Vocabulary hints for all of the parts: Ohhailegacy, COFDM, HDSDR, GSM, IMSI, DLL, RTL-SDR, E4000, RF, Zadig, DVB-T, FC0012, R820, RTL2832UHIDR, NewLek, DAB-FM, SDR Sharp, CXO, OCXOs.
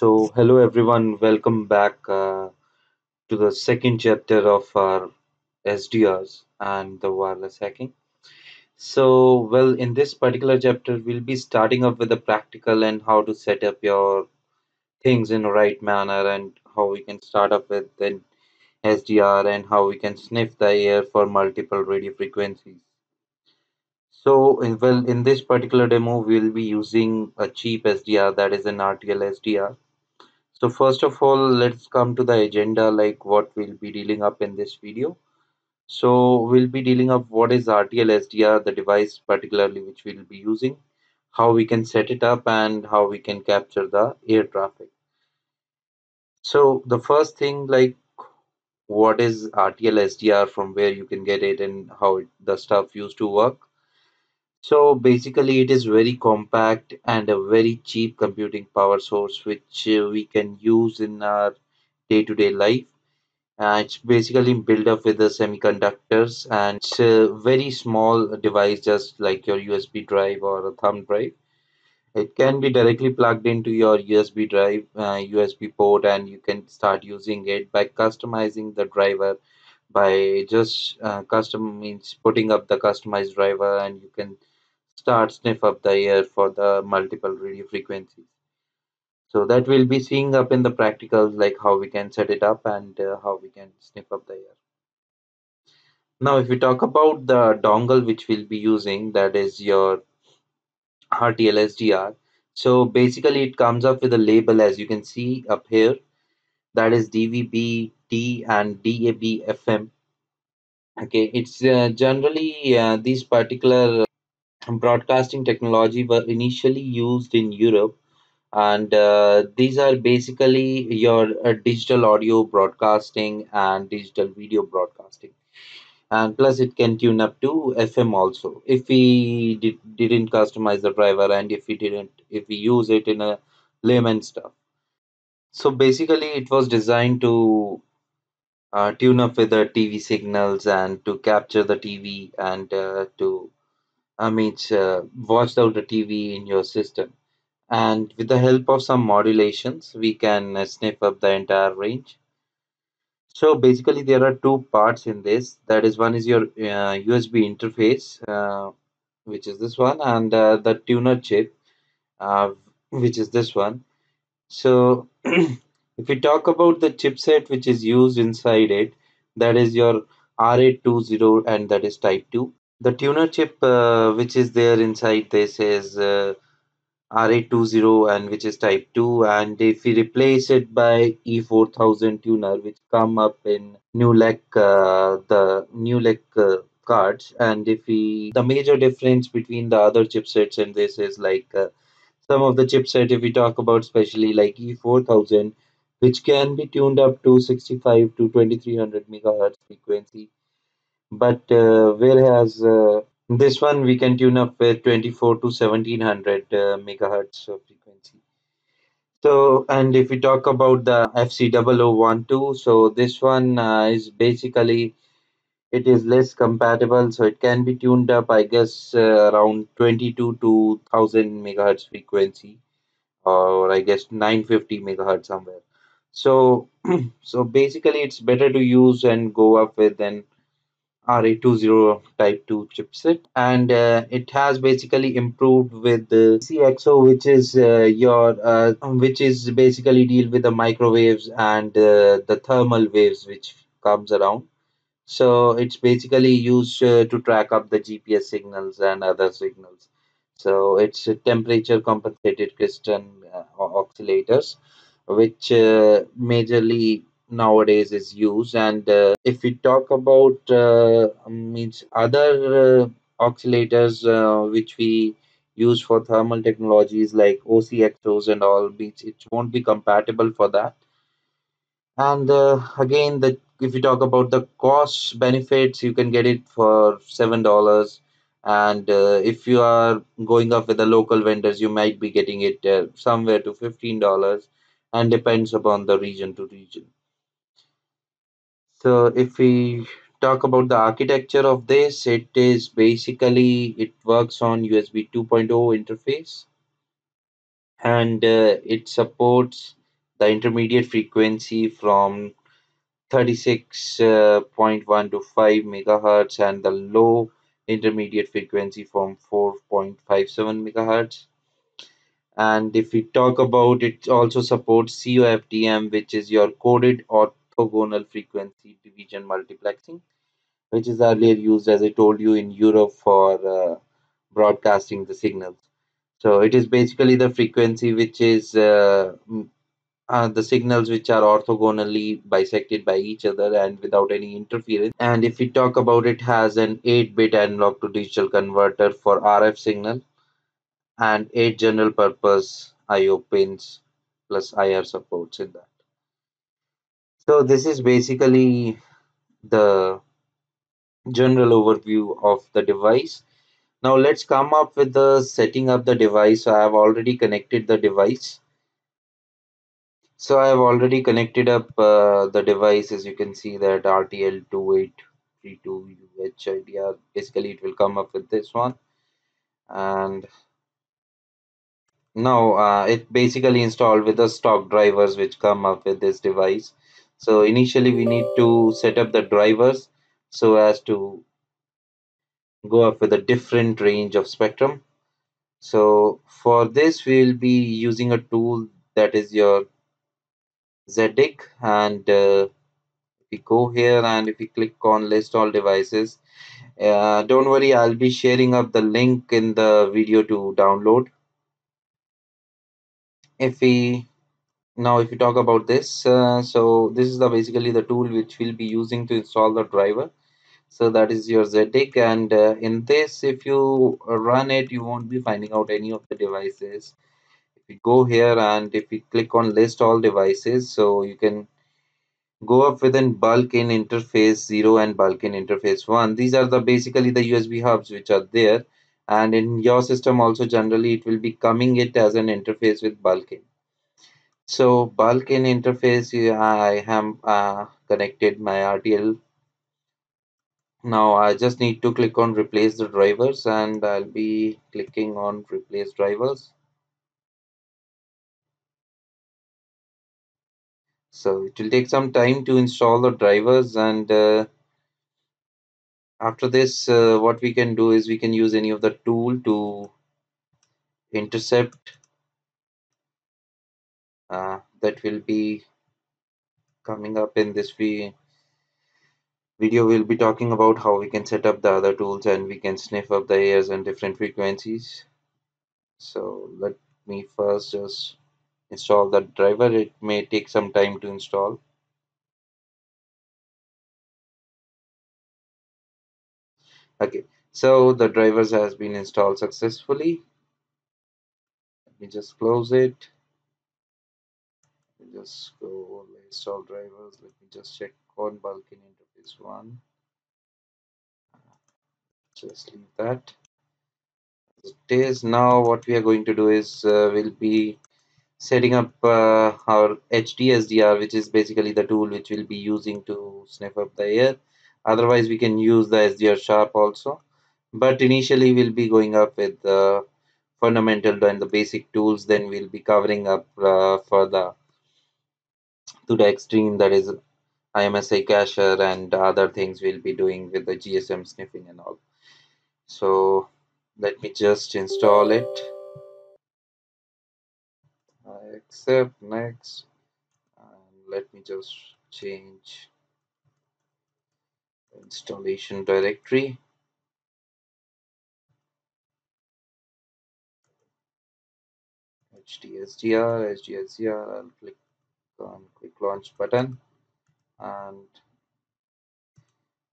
So hello everyone, welcome back to the second chapter of our SDRs and the wireless hacking. So well, in this particular chapter we'll be starting up with the practical and how to set up your things in the right manner and how we can start up with an SDR and how we can sniff the air for multiple radio frequencies. So well, in this particular demo we'll be using a cheap SDR, that is an RTL-SDR. So first of all, let's come to the agenda, like what we'll be dealing up in this video. So we'll be dealing up what is RTL-SDR, the device particularly which we'll be using, how we can set it up and how we can capture the air traffic. So the first thing, like what is RTL-SDR, from where you can get it and how the stuff used to work. So basically it is very compact and a very cheap computing power source which we can use in our day-to-day life. It's basically built up with the semiconductors and it's a very small device, just like your USB drive or a thumb drive. It can be directly plugged into your USB drive, USB port, and you can start using it by customizing the driver. By just custom means putting up the customized driver, and you can start sniff up the air for the multiple radio frequencies. So that we'll be seeing up in the practicals, like how we can set it up and how we can sniff up the air. Now if we talk about the dongle which we'll be using, that is your RTL-SDR. So basically it comes up with a label, as you can see up here, that is DVB-T and DAB-FM. Okay, it's generally these particular broadcasting technology were initially used in Europe, and these are basically your digital audio broadcasting and digital video broadcasting, and plus it can tune up to FM also if we didn't customize the driver and if we use it in a layman stuff. So basically it was designed to tune up with the TV signals and to capture the TV and to watch out the TV in your system, and with the help of some modulations we can sniff up the entire range. So basically there are two parts in this, that is one is your USB interface, which is this one, and the tuner chip, which is this one. So if we talk about the chipset which is used inside it, that is your R820, and that is type 2. The tuner chip which is there inside this is R820, and which is type 2, and if we replace it by E4000 tuner which come up in NewLek, the NewLek cards, and if we, the major difference between the other chipsets and this is like some of the chipset, if we talk about especially like E4000, which can be tuned up to 65 to 2300 megahertz frequency, but whereas this one we can tune up with 24 to 1700 megahertz frequency. So, and if we talk about the FC0012, so this one is basically, it is less compatible, so it can be tuned up, I guess, around 22 to 1000 megahertz frequency, or I guess 950 megahertz somewhere. So basically it's better to use and go up with an R820 type 2 chipset, and it has basically improved with the CXO, which is your which is basically deal with the microwaves and the thermal waves which comes around. So it's basically used to track up the GPS signals and other signals. So it's a temperature compensated crystal oscillators, which majorly nowadays is used. And if we talk about other oscillators which we use for thermal technologies like OCXOs and all, it won't be compatible for that. And again, if you talk about the cost benefits, you can get it for $7, and if you are going up with the local vendors you might be getting it somewhere to $15, and depends upon the region to region. So if we talk about the architecture of this, it is basically, it works on USB 2.0 interface, and it supports the intermediate frequency from 36.1 to 5 megahertz and the low intermediate frequency from 4.57 megahertz. And if we talk about it, also supports COFDM, which is your coded orthogonal frequency division multiplexing, which is earlier used, as I told you, in Europe for broadcasting the signals. So it is basically the frequency which is the signals which are orthogonally bisected by each other and without any interference. And if we talk about it, has an 8-bit analog to digital converter for RF signal and 8 general purpose IO pins plus IR supports in that. So this is basically the general overview of the device. Now let's come up with the setting up the device. So I have already connected the device. So I have already connected up the device. As you can see that RTL2832UHIDR. Basically it will come up with this one. And now it basically installed with the stock drivers which come up with this device. So initially we need to set up the drivers so as to go up with a different range of spectrum. So for this we will be using a tool that is your Zadig, and if we go here and if we click on list all devices, don't worry, I'll be sharing up the link in the video to download. If we talk about this, so this is basically the tool which we'll be using to install the driver. So that is your Zadig, and in this, if you run it, you won't be finding out any of the devices. If you go here and if you click on list all devices, so you can go up within bulk in interface 0 and bulk in interface 1. These are basically the USB hubs which are there, and in your system also generally it will be coming it as an interface with bulk in. So bulk in interface, I have connected my RTL. Now I just need to click on replace the drivers, and I'll be clicking on replace drivers. So it will take some time to install the drivers, and after this what we can do is we can use any of the tool to intercept that will be coming up in this video. We'll be talking about how we can set up the other tools and we can sniff up the airs and different frequencies. So let me first just install the driver. It may take some time to install. Okay, so the drivers has been installed successfully. Let me just close it. Let me just go install drivers. Let me just check on bulk in interface 1. Just leave that as it is. Now what we are going to do is we'll be setting up our HDSDR, which is basically the tool which we'll be using to sniff up the air. Otherwise we can use the SDR Sharp also, but initially we'll be going up with the fundamental and the basic tools. Then we'll be covering up to the extreme, that is IMSI cacher and other things we'll be doing with the GSM sniffing and all. So let me just install it. I accept, next, and let me just change the installation directory. HDSDR, I'll click on quick launch button. And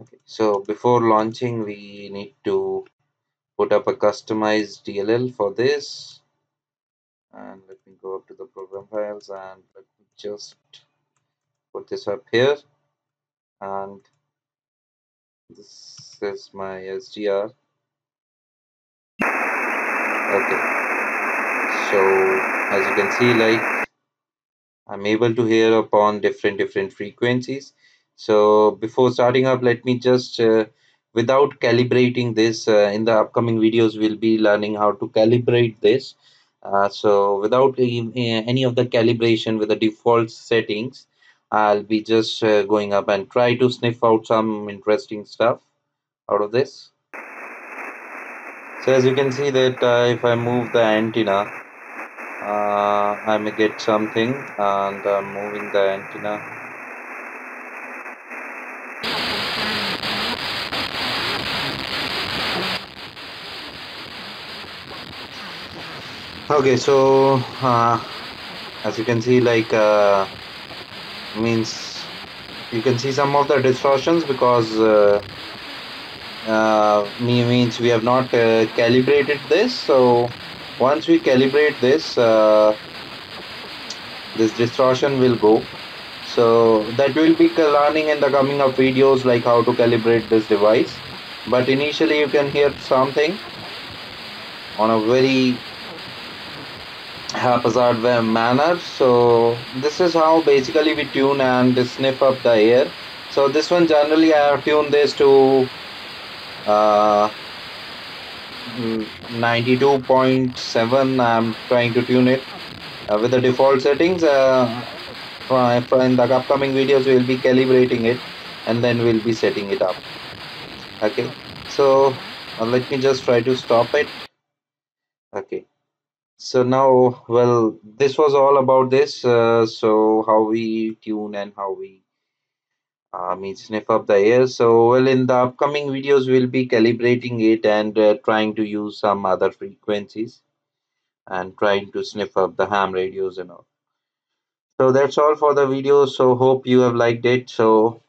okay, so before launching we need to put up a customized DLL for this, and let me go up to the program files and let me just put this up here, and this is my SDR. Okay, so as you can see, like, I'm able to hear upon different frequencies. So before starting up, let me just without calibrating this, in the upcoming videos we'll be learning how to calibrate this. So without any of the calibration with the default settings, I'll be just going up and try to sniff out some interesting stuff out of this. So as you can see that if I move the antenna, I may get something, and I'm moving the antenna. Okay, so as you can see, like means you can see some of the distortions because means we have not calibrated this. So once we calibrate this, this distortion will go. So that will be learning in the coming of videos, like how to calibrate this device. But initially you can hear something on a very haphazard manner. So this is how basically we tune and sniff up the air. So this one, generally I have tuned this to 92.7. I'm trying to tune it with the default settings. In the upcoming videos we will be calibrating it and then we'll be setting it up. Okay, so let me just try to stop it. Okay, so now, well, this was all about this. So how we tune and how we sniff up the air. So well, in the upcoming videos we'll be calibrating it and trying to use some other frequencies and trying to sniff up the ham radios and all. So that's all for the video. So hope you have liked it. So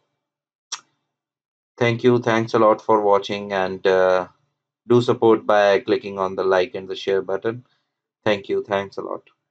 thank you, thanks a lot for watching, and do support by clicking on the like and the share button. Thank you. Thanks a lot.